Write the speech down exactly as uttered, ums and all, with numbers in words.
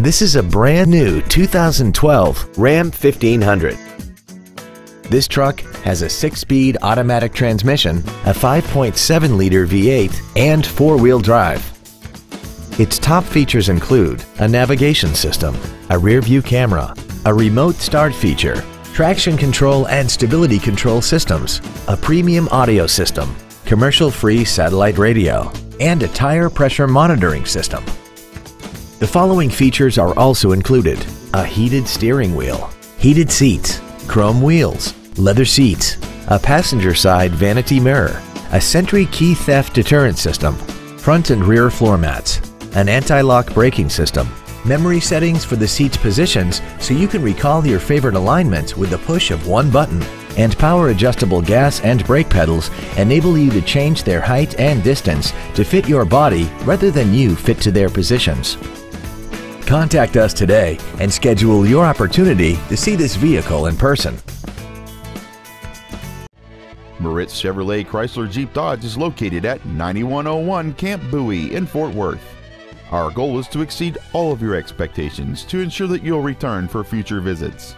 This is a brand new two thousand twelve Ram fifteen hundred. This truck has a six-speed automatic transmission, a five point seven liter V eight, and four-wheel drive. Its top features include a navigation system, a rear-view camera, a remote start feature, traction control and stability control systems, a premium audio system, commercial-free satellite radio, and a tire pressure monitoring system. The following features are also included: a heated steering wheel, heated seats, chrome wheels, leather seats, a passenger side vanity mirror, a Sentry key theft deterrent system, front and rear floor mats, an anti-lock braking system, memory settings for the seat's positions so you can recall your favorite alignments with the push of one button, and power adjustable gas and brake pedals enable you to change their height and distance to fit your body rather than you fit to their positions. Contact us today and schedule your opportunity to see this vehicle in person. Moritz Chevrolet Chrysler Jeep Dodge is located at ninety-one oh one Camp Bowie in Fort Worth. Our goal is to exceed all of your expectations to ensure that you'll return for future visits.